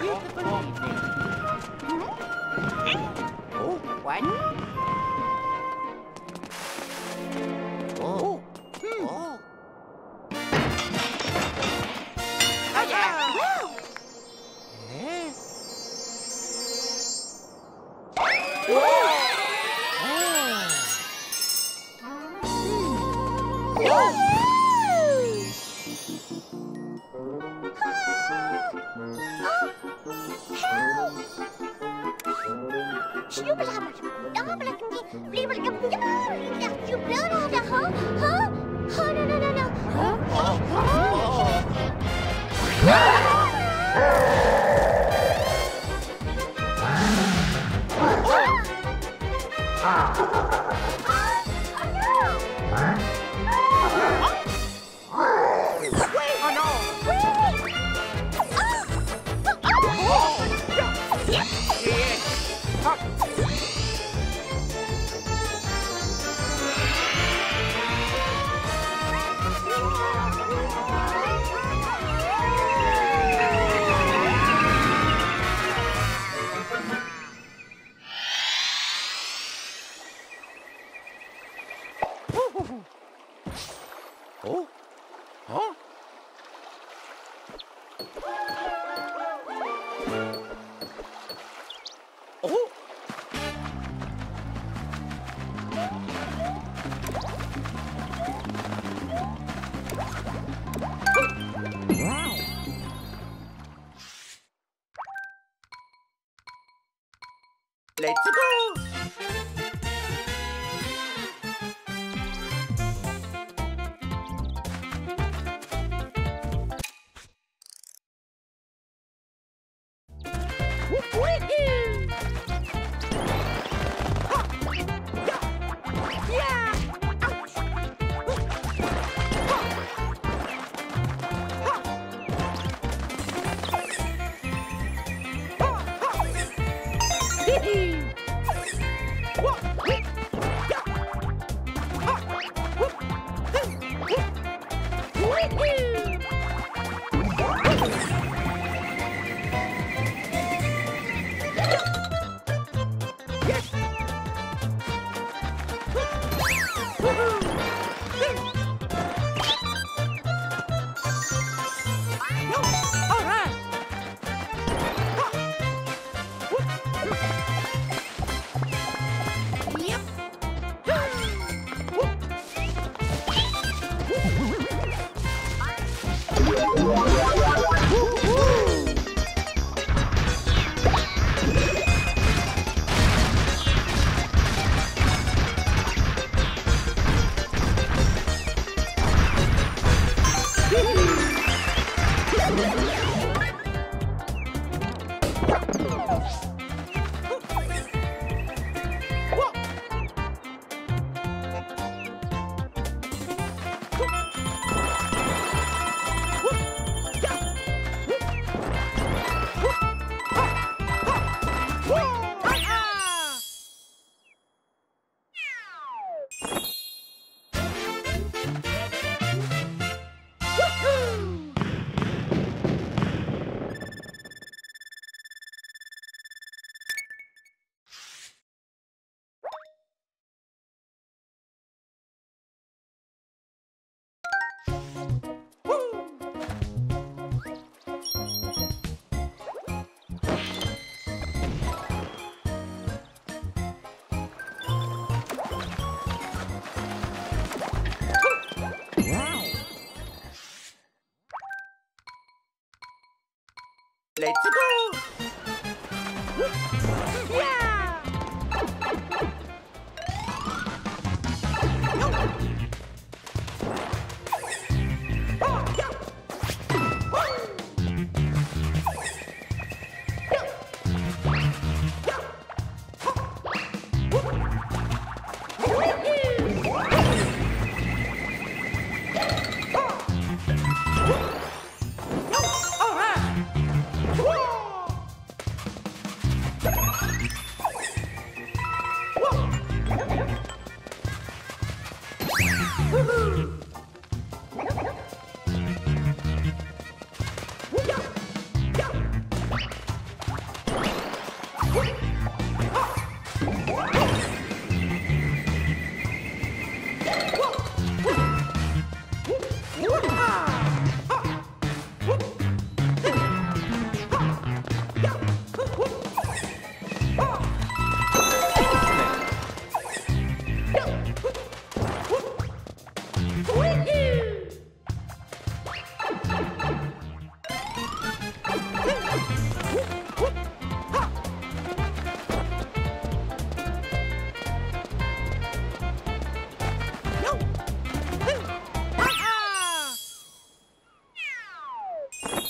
Let's go! Yeah! Let's go!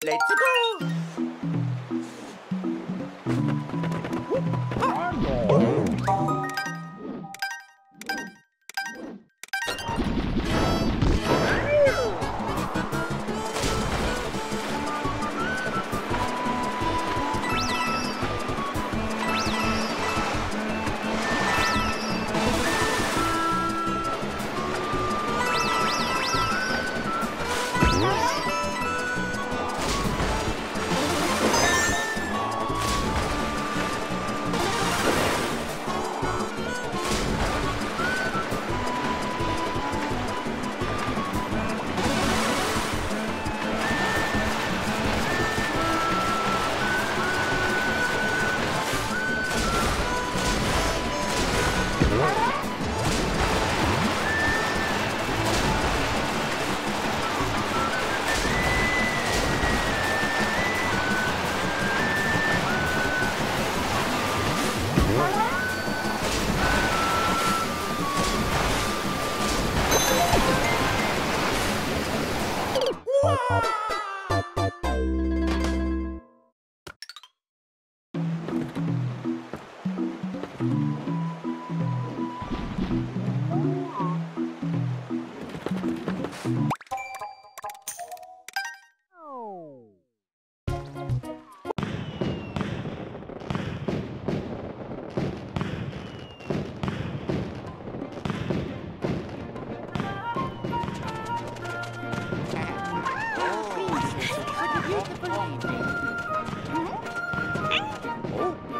Let's go!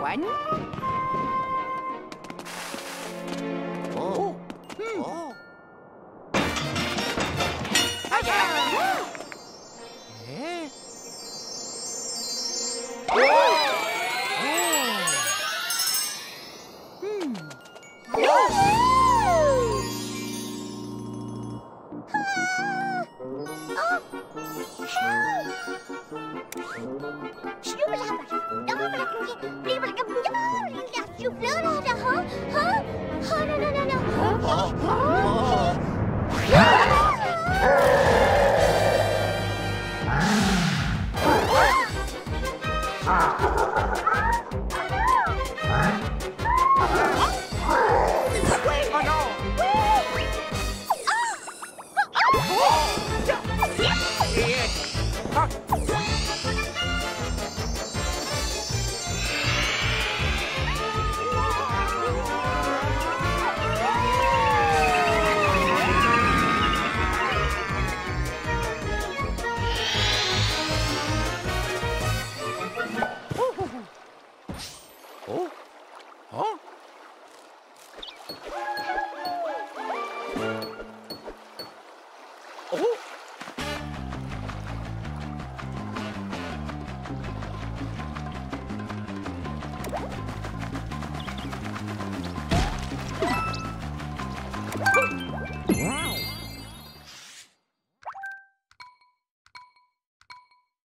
one. Oh. Hmm. Oh. Eh? Oh. Oh. Hmm. Oh.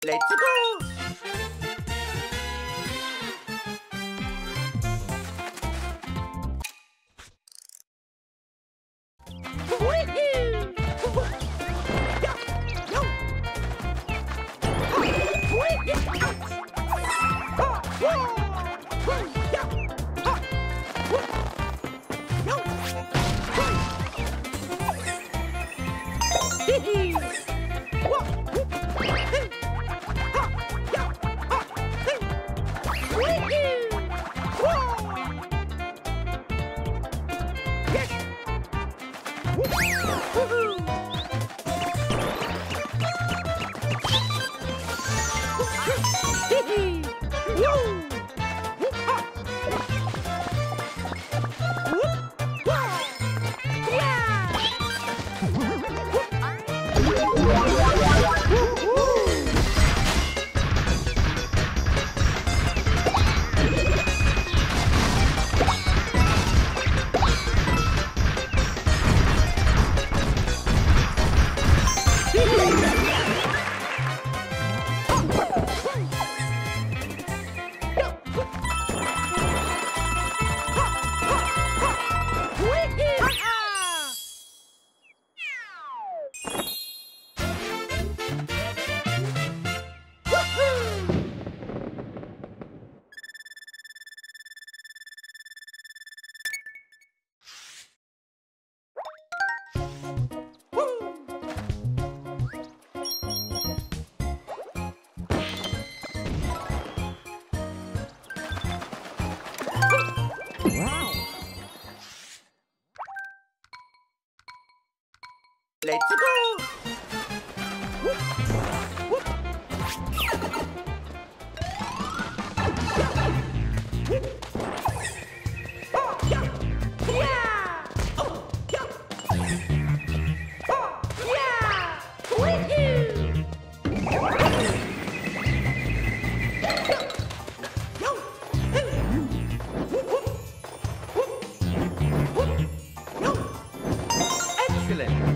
Let's go! Let's go! Whoop. Whoop. Oh, yeah. Yeah. Oh, yeah. Oh, yeah. Wee-hoo. Excellent.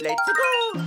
Let's go!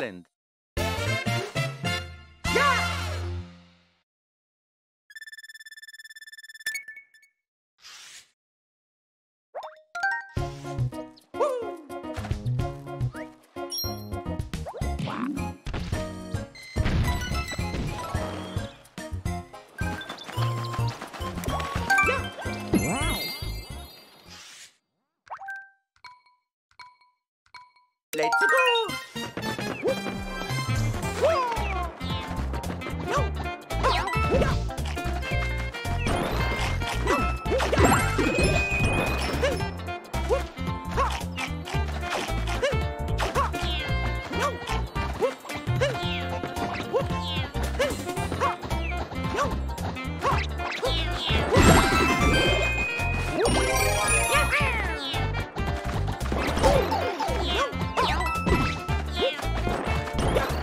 Island. Let's go!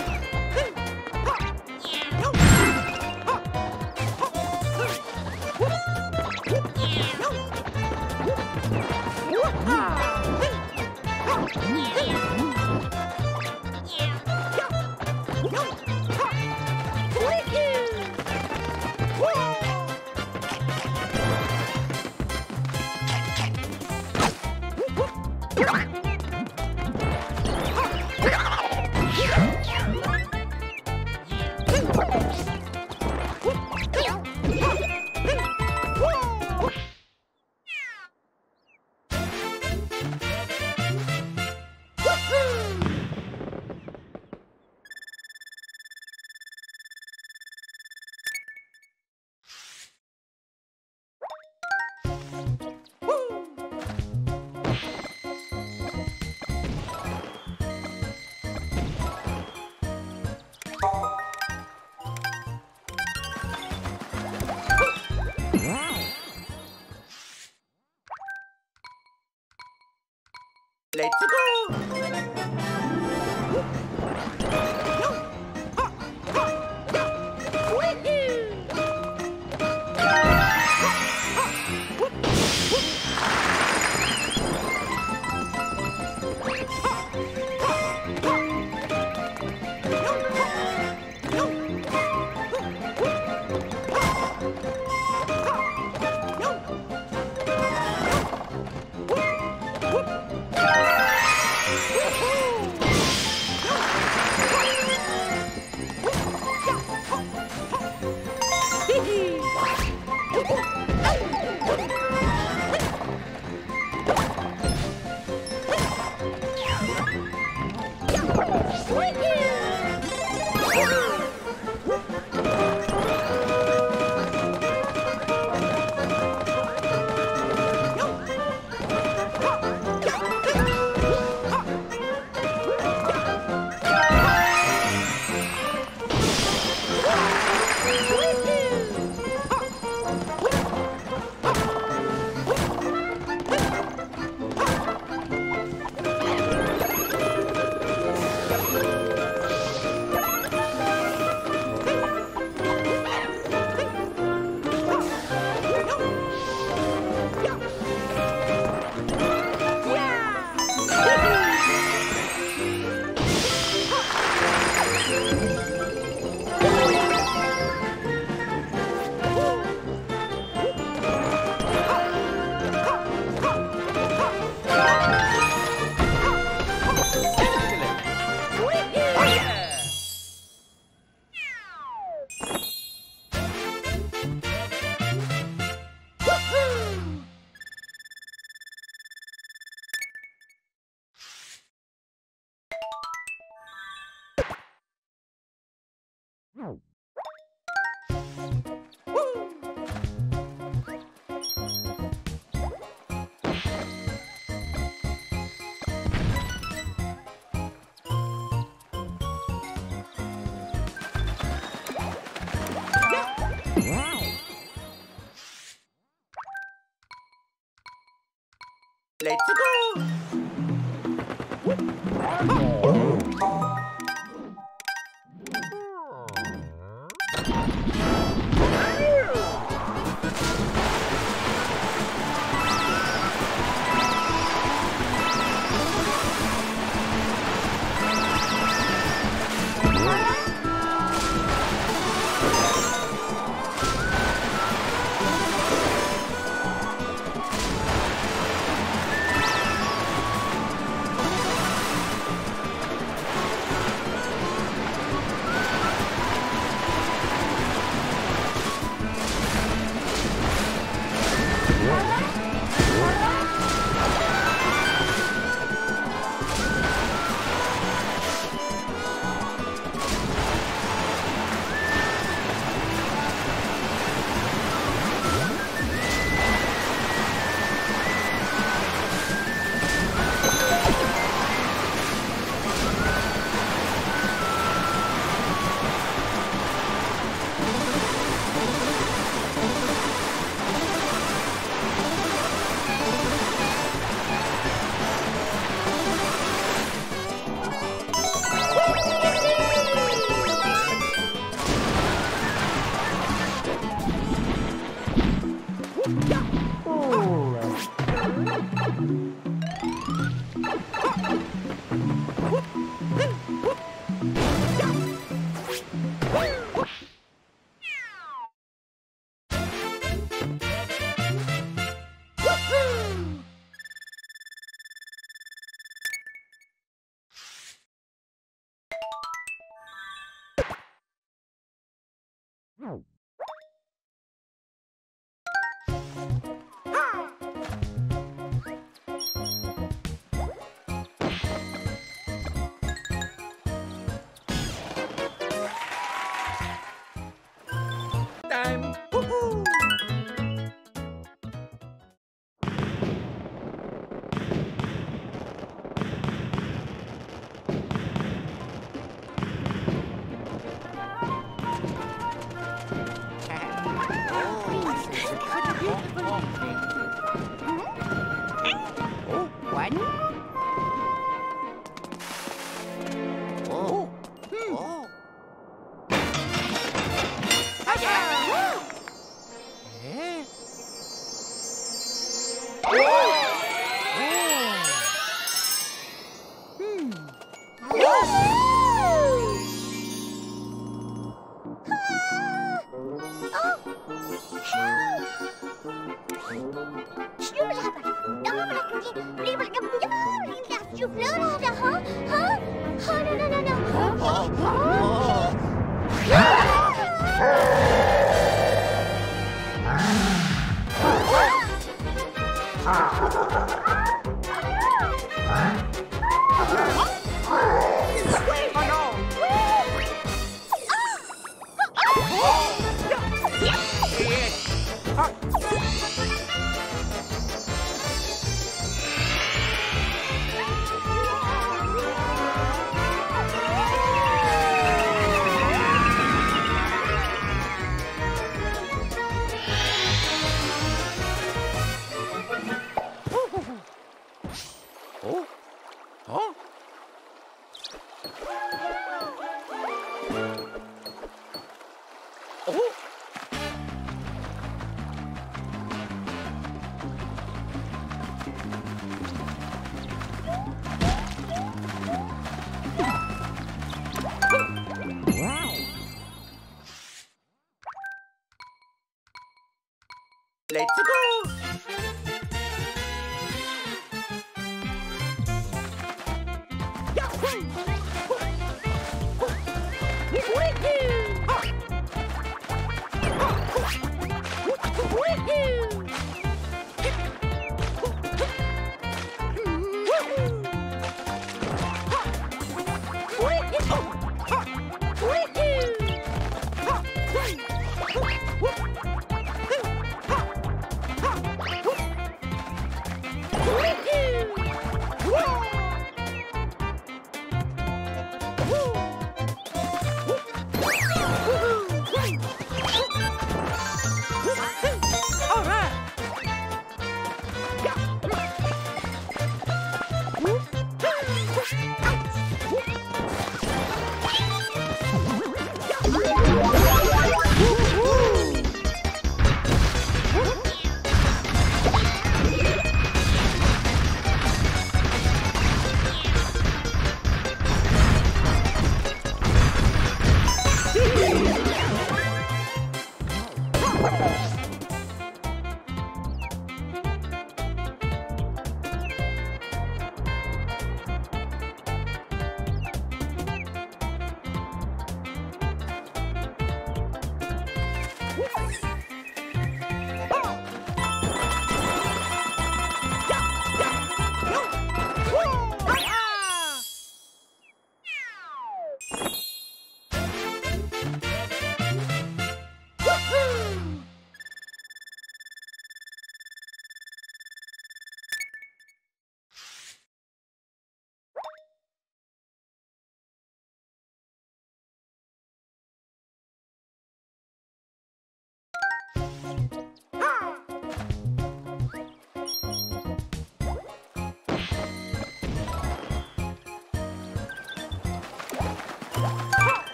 Let's go! Let's go! Let's go!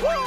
Whoa!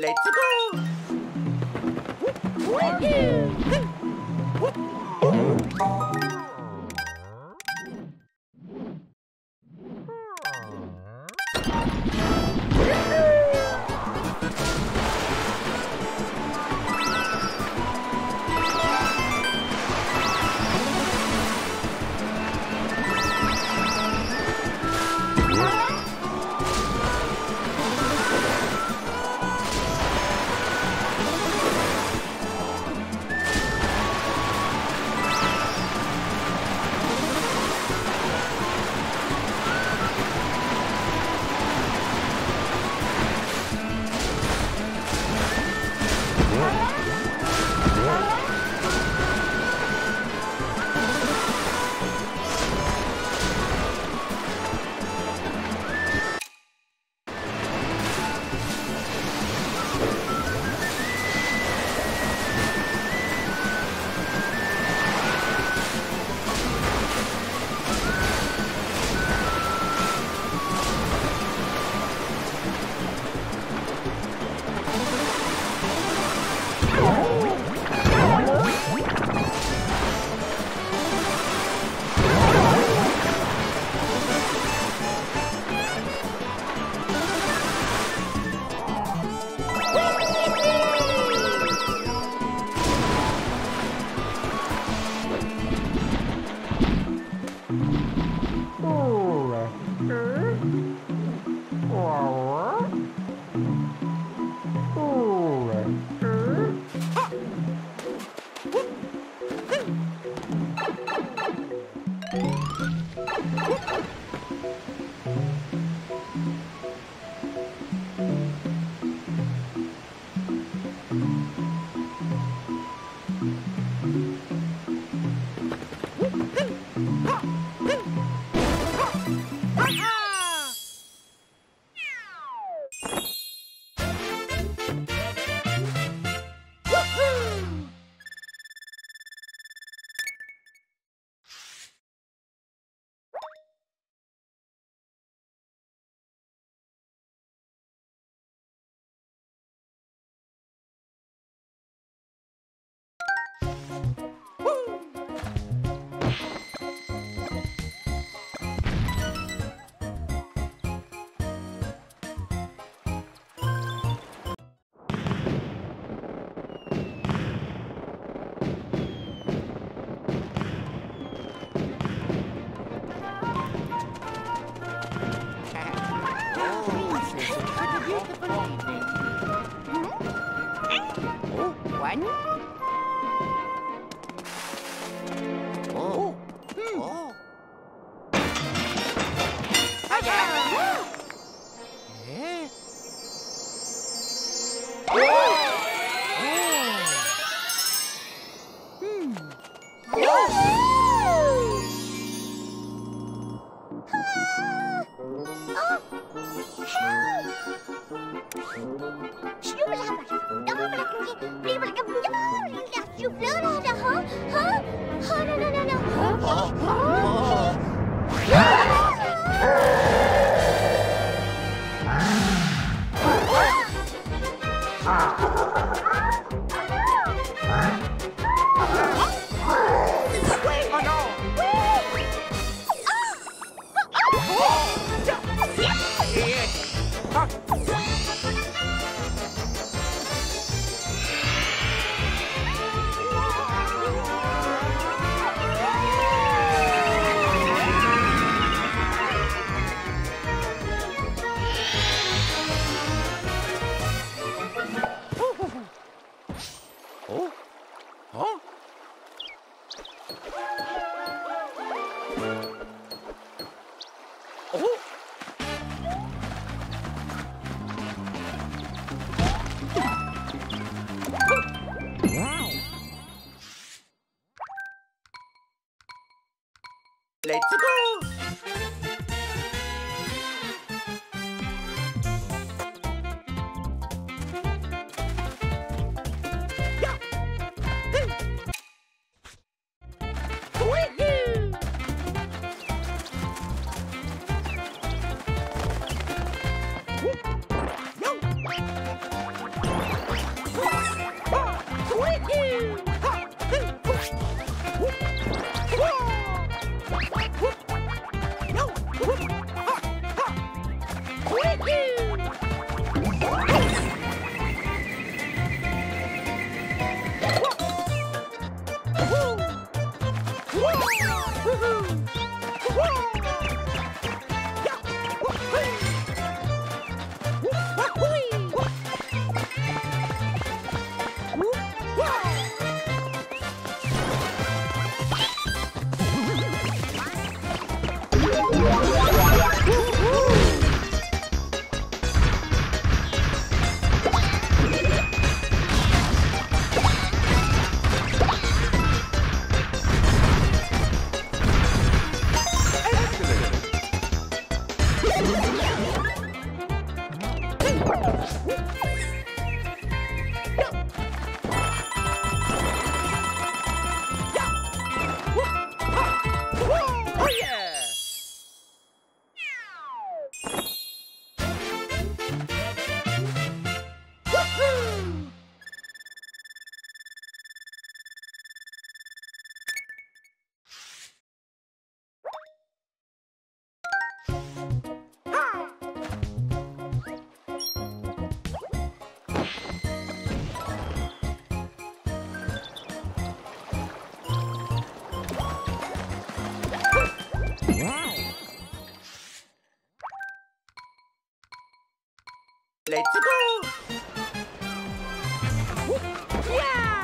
Let's go! Let's go! Yeah!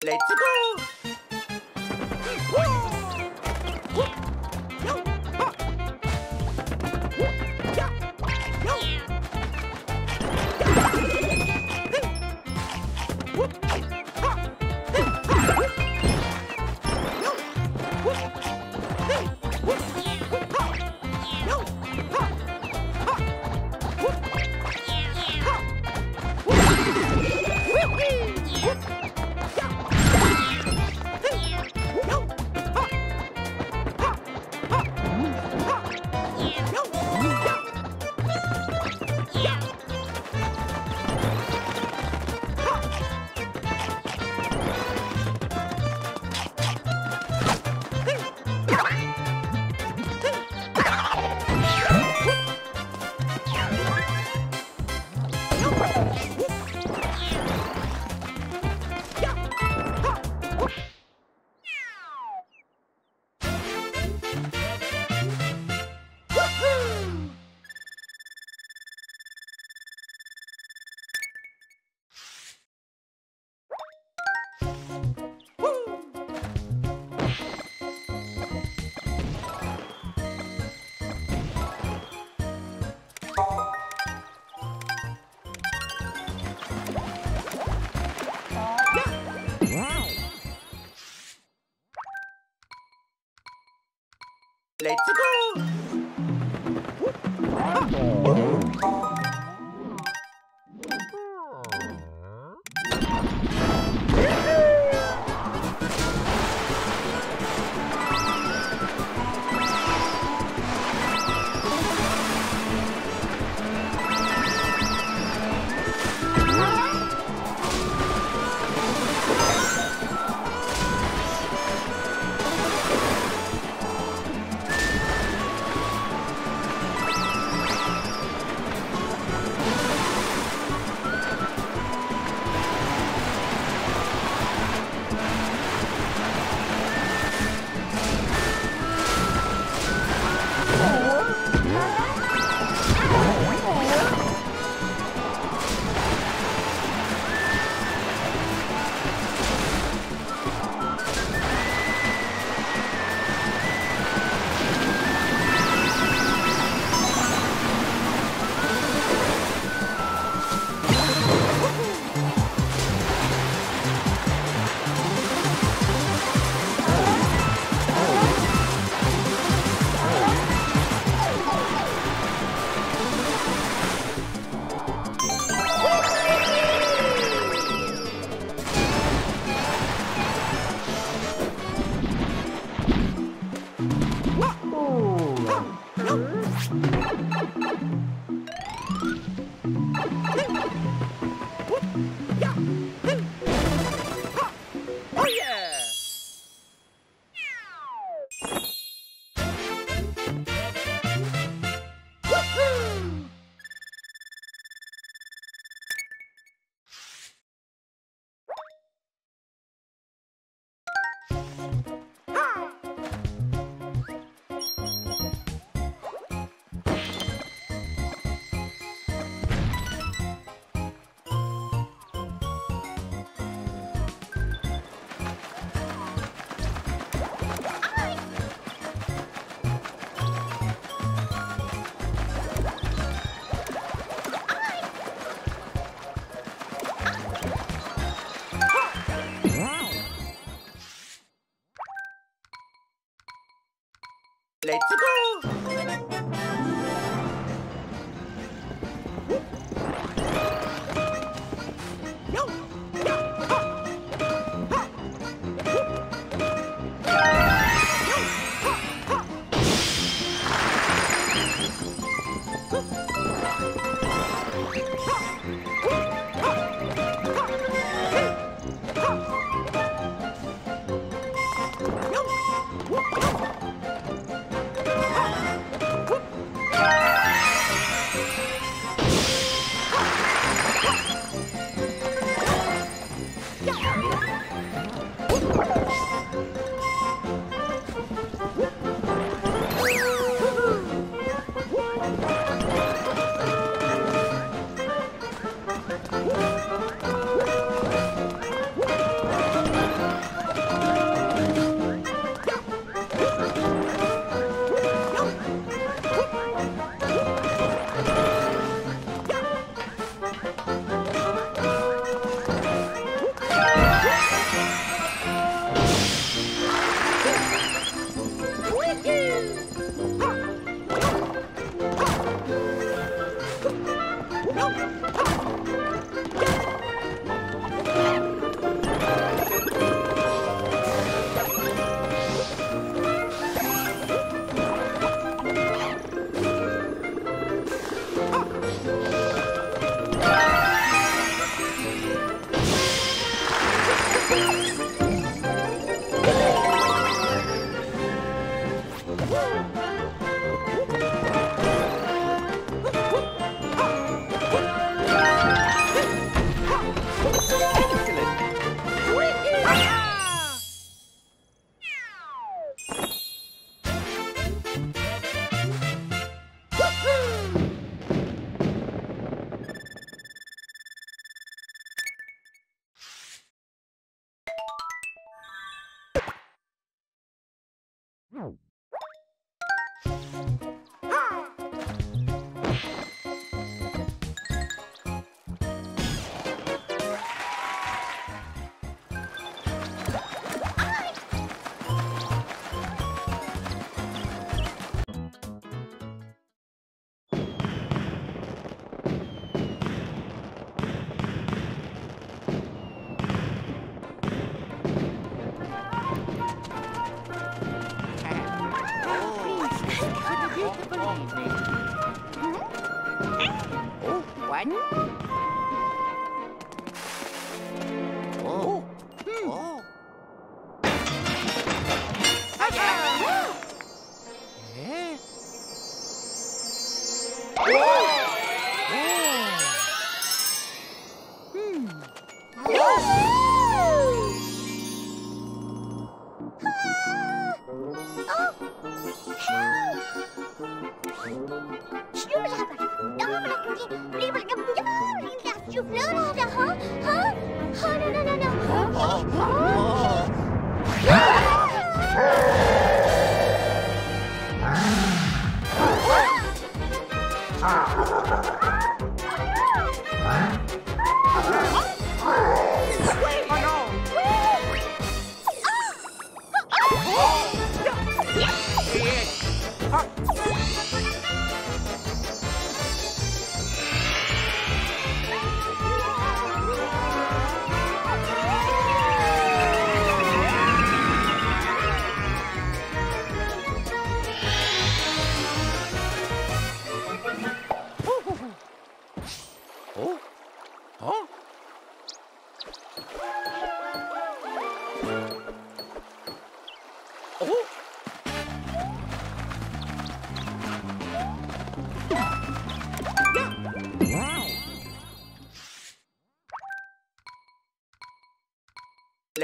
Excellent! Let's go!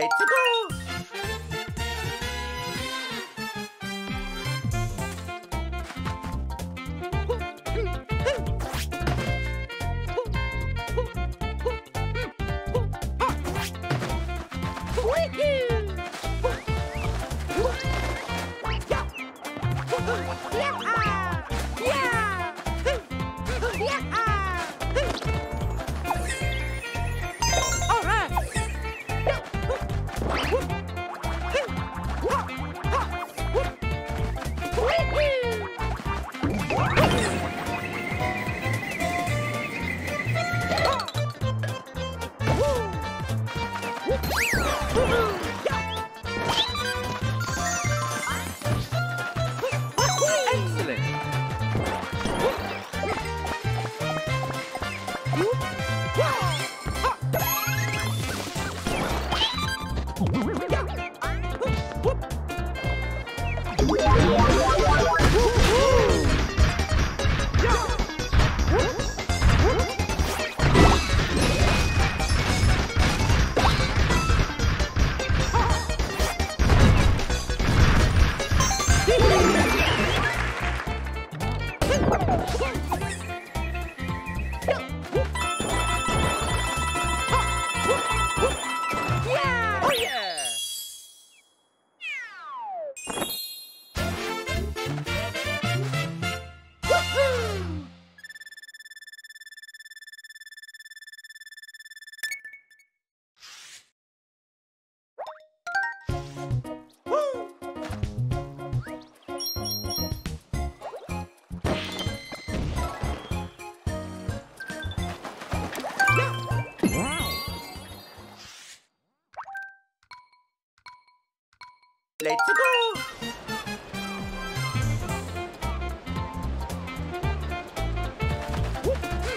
Let's go!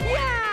Yeah!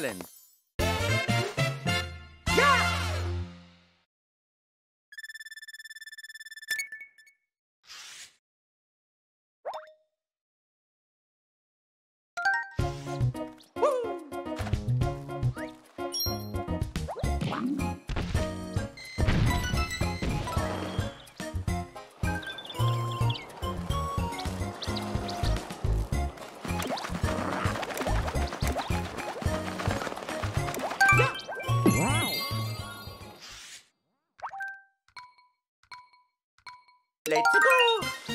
Excellent. Yeah! Let's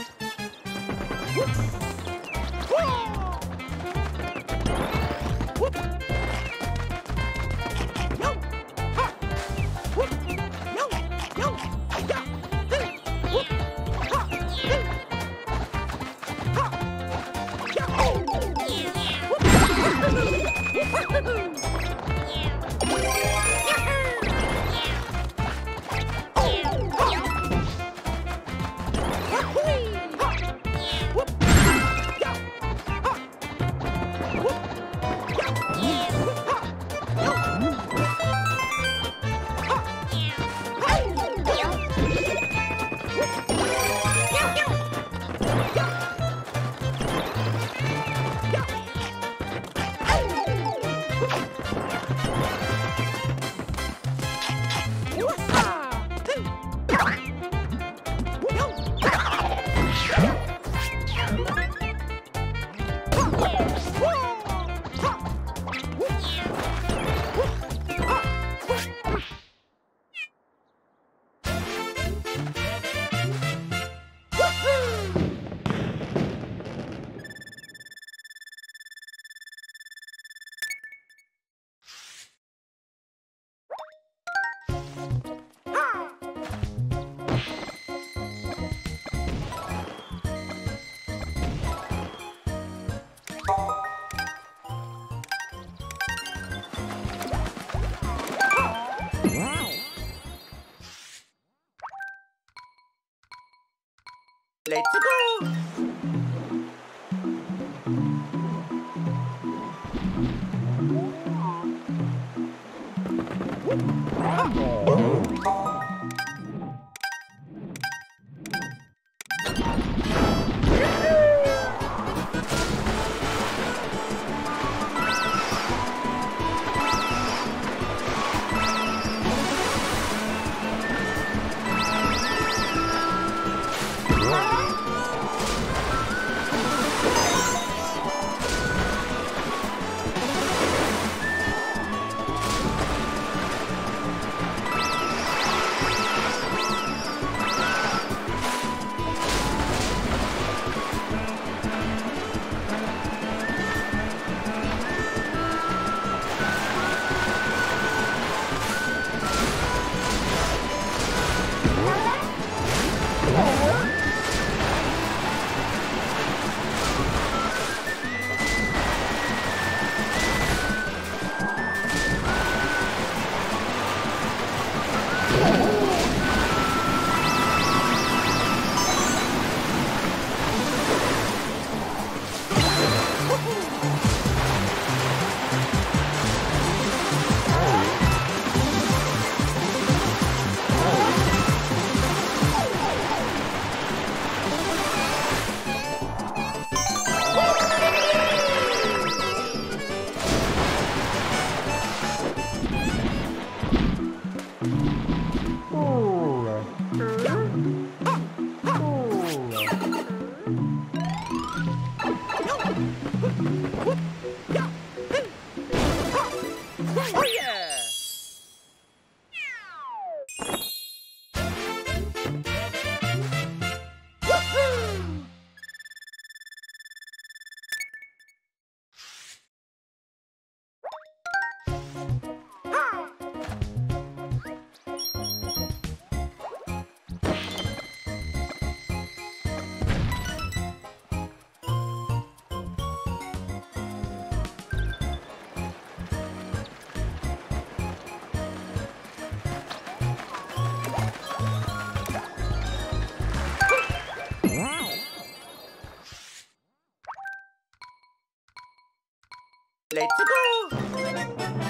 go! Let's go! Let's go!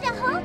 Let's go!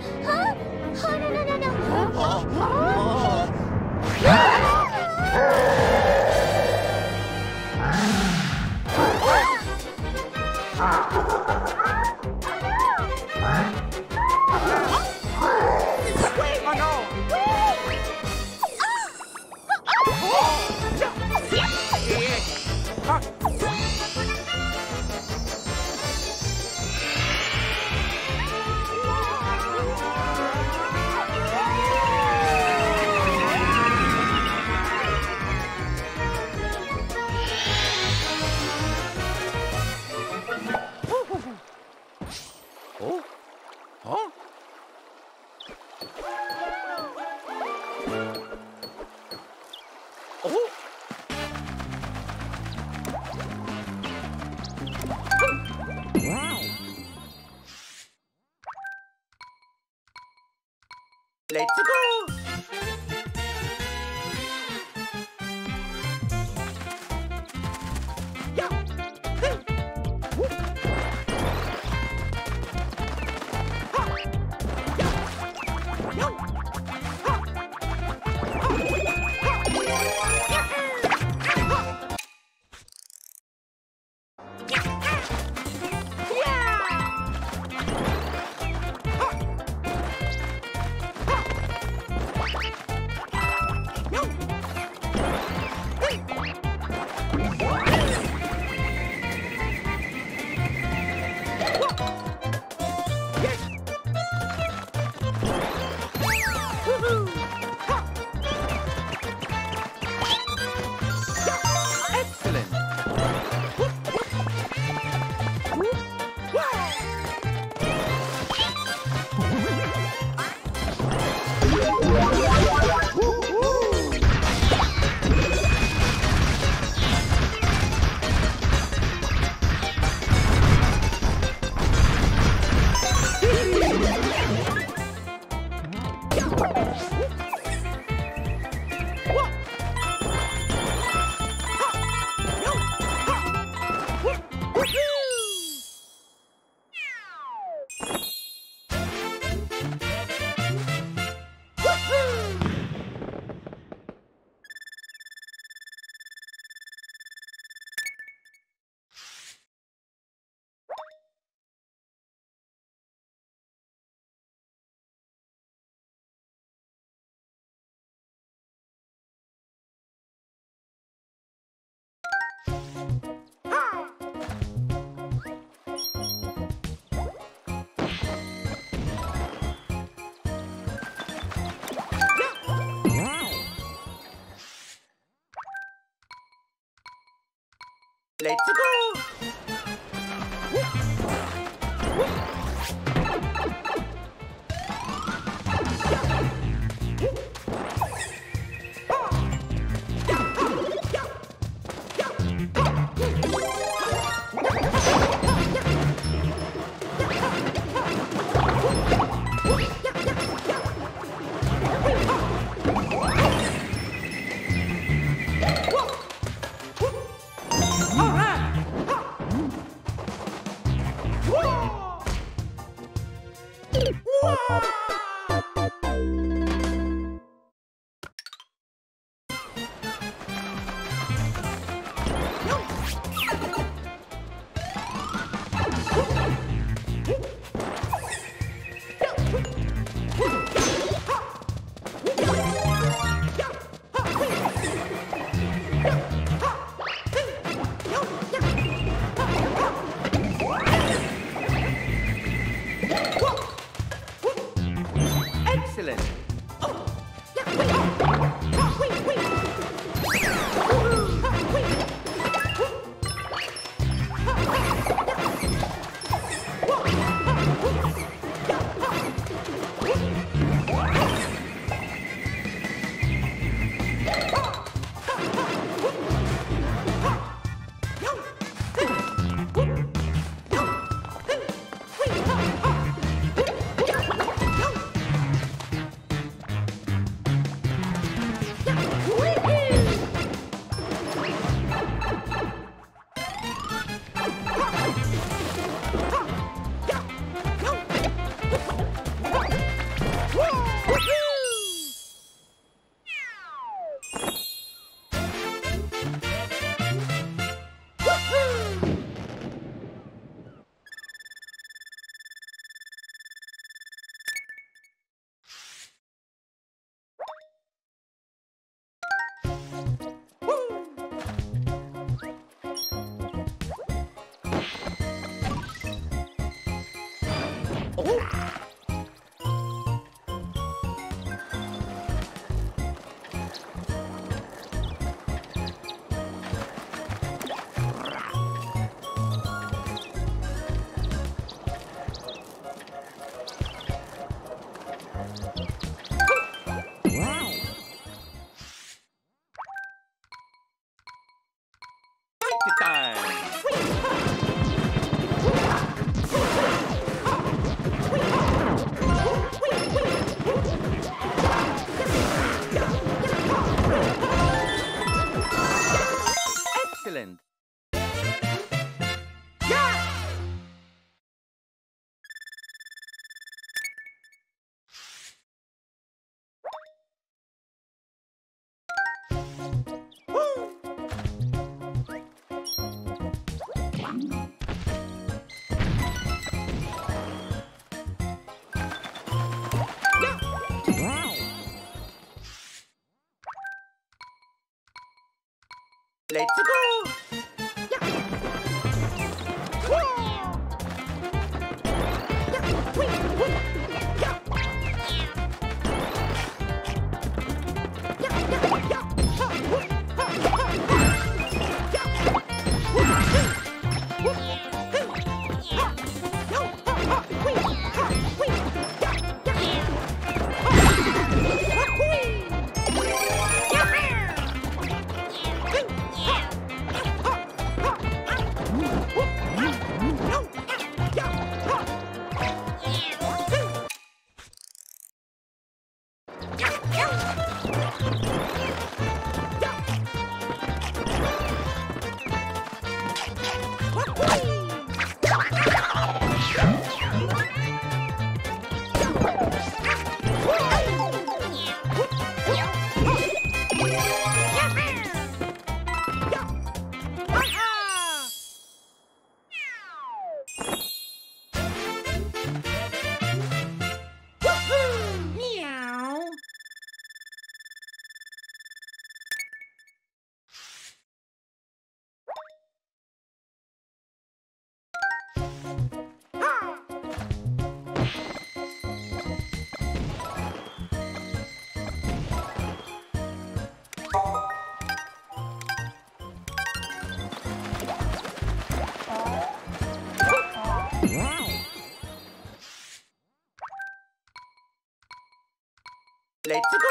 Let's go!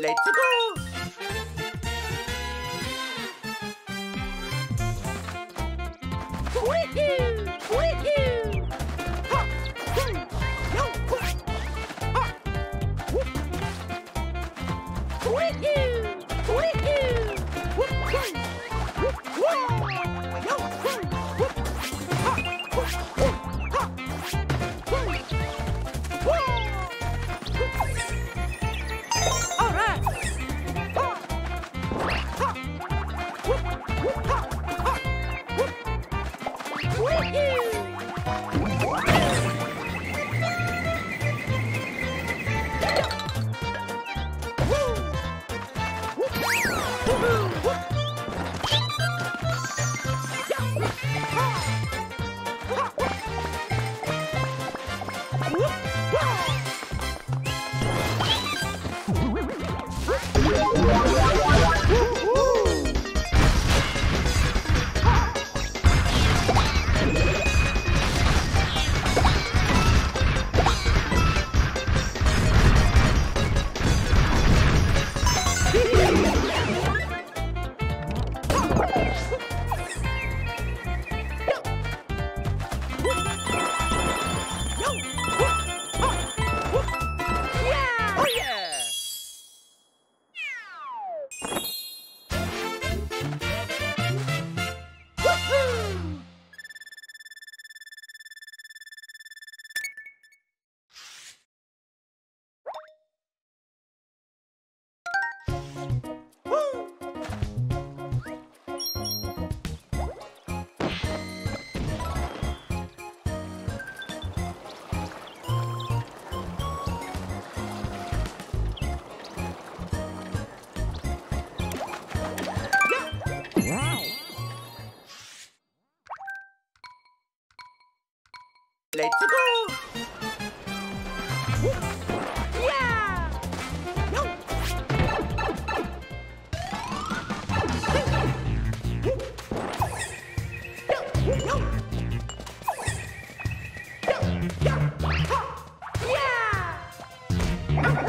Let's go! Wee-hoo! Ha! Hmm! No! Ha! Wee-hoo! Wee-hoo! Let's go! Yeah! No! No! Yeah!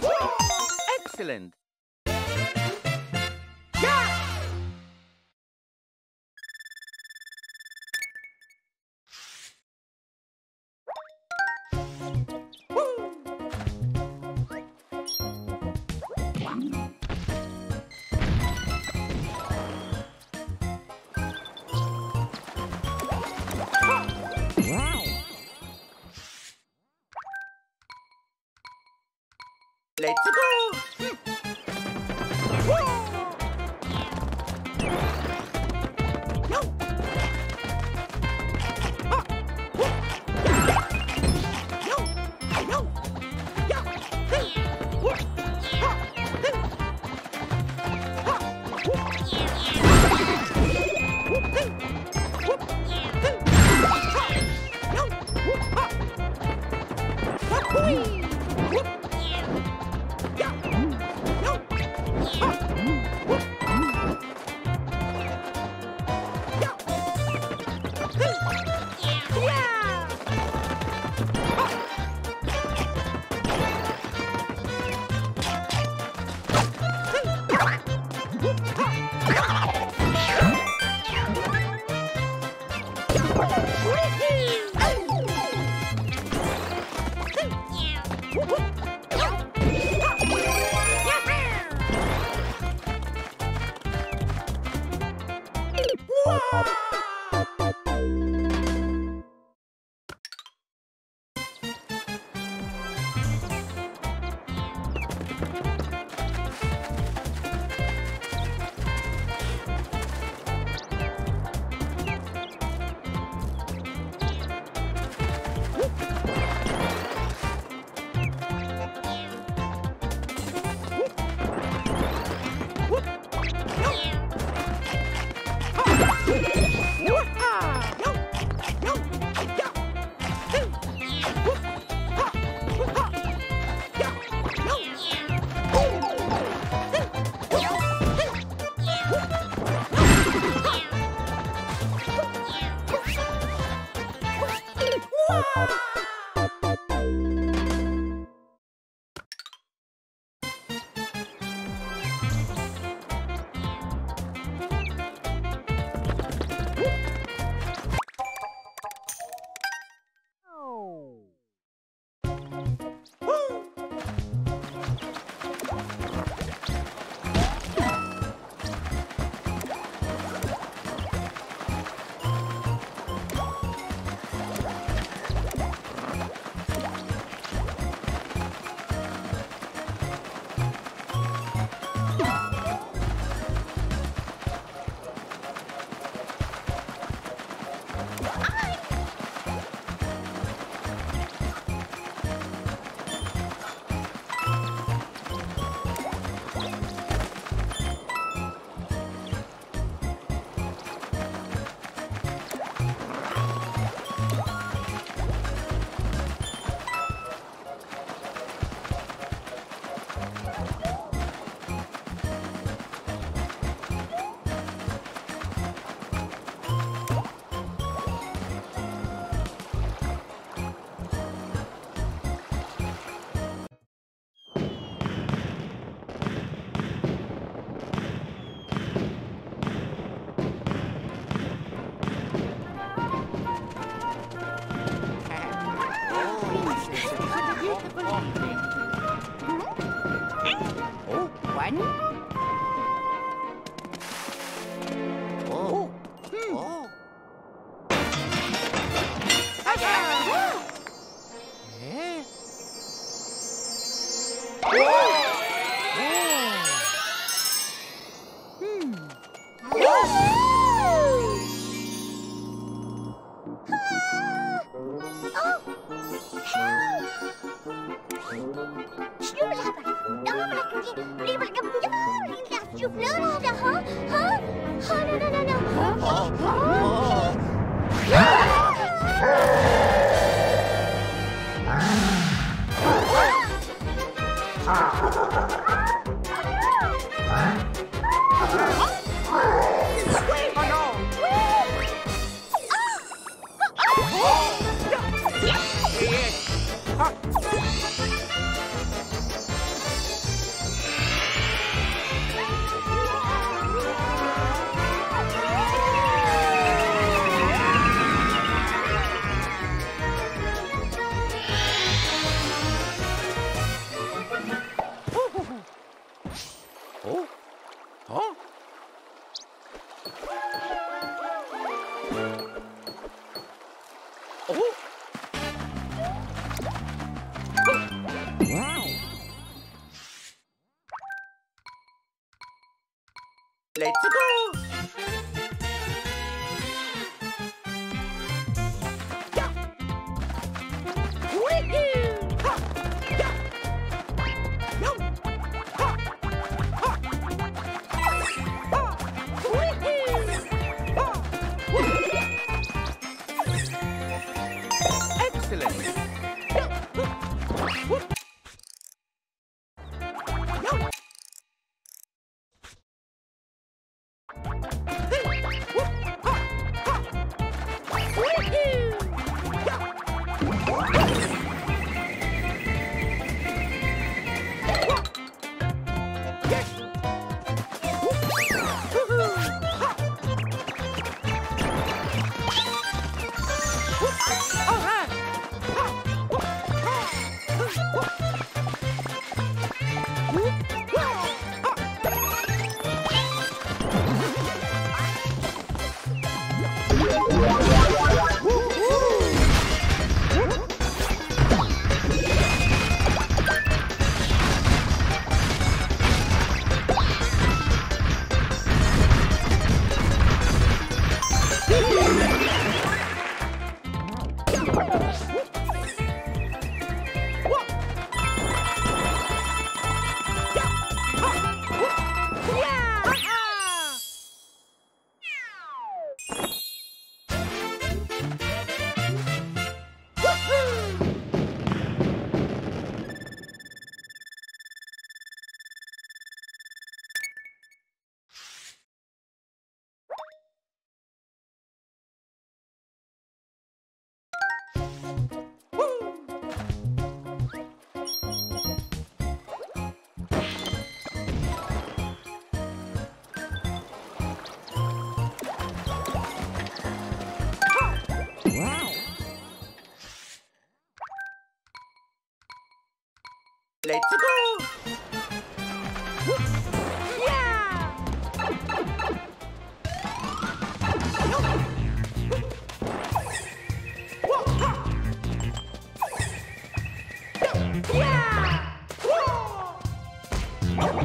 Wow. Excellent. Yeah! Woo! Whoop! Let's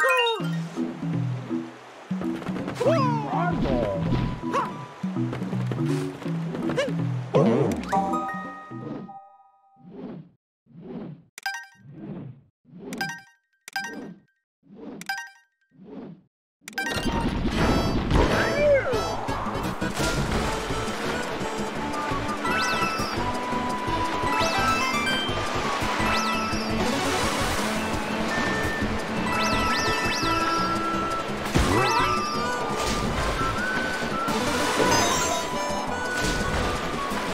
go! Let's go! Woo!